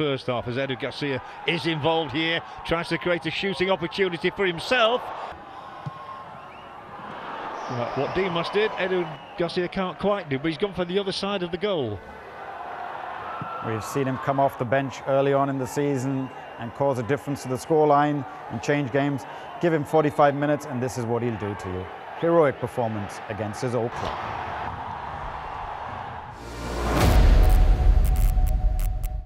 first half as Edu Garcia is involved here, tries to create a shooting opportunity for himself. Right, what Dimas did, Edu Garcia can't quite do, but he's gone for the other side of the goal. We've seen him come off the bench early on in the season and cause a difference to the scoreline and change games. Give him 45 minutes and this is what he'll do to you. Heroic performance against his old club.